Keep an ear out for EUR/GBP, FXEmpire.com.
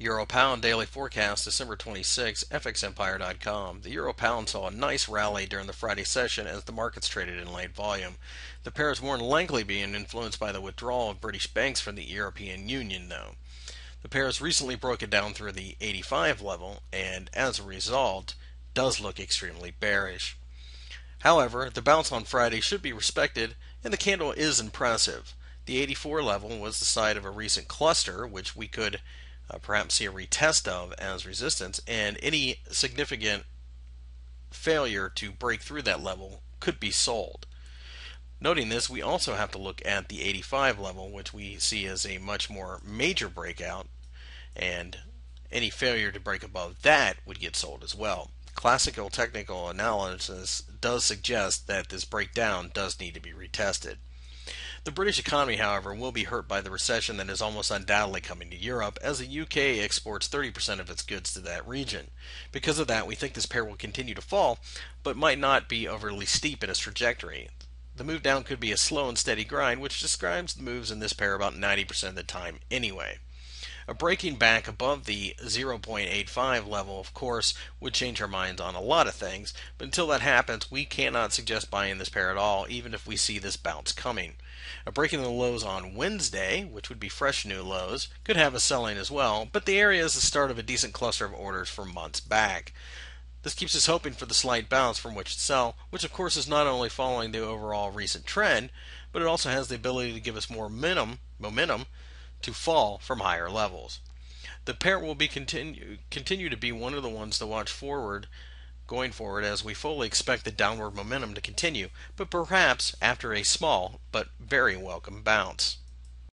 Euro Pound Daily Forecast, December 26, FXEmpire.com. The Euro Pound saw a nice rally during the Friday session as the markets traded in late volume. The pair is more than likely being influenced by the withdrawal of British banks from the European Union, though. The pair has recently broken down through the 85 level and, as a result, does look extremely bearish. However, the bounce on Friday should be respected, and the candle is impressive. The 84 level was the site of a recent cluster, which we could perhaps see a retest of as resistance, and any significant failure to break through that level could be sold. Noting this, we also have to look at the 85 level, which we see as a much more major breakout, and any failure to break above that would get sold as well. Classical technical analysis does suggest that this breakdown does need to be retested. The British economy, however, will be hurt by the recession that is almost undoubtedly coming to Europe, as the UK exports 30% of its goods to that region. Because of that, we think this pair will continue to fall, but might not be overly steep in its trajectory. The move down could be a slow and steady grind, which describes the moves in this pair about 90% of the time anyway. A breaking back above the 0.85 level, of course, would change our minds on a lot of things, but until that happens, we cannot suggest buying this pair at all, even if we see this bounce coming. A break in the lows on Wednesday, which would be fresh new lows, could have us selling as well, but the area is the start of a decent cluster of orders from months back. This keeps us hoping for the slight bounce from which to sell, which of course is not only following the overall recent trend, but it also has the ability to give us more momentum to fall from higher levels. The pair will be continue to be one of the ones to watch going forward, as we fully expect the downward momentum to continue, but perhaps after a small but very welcome bounce.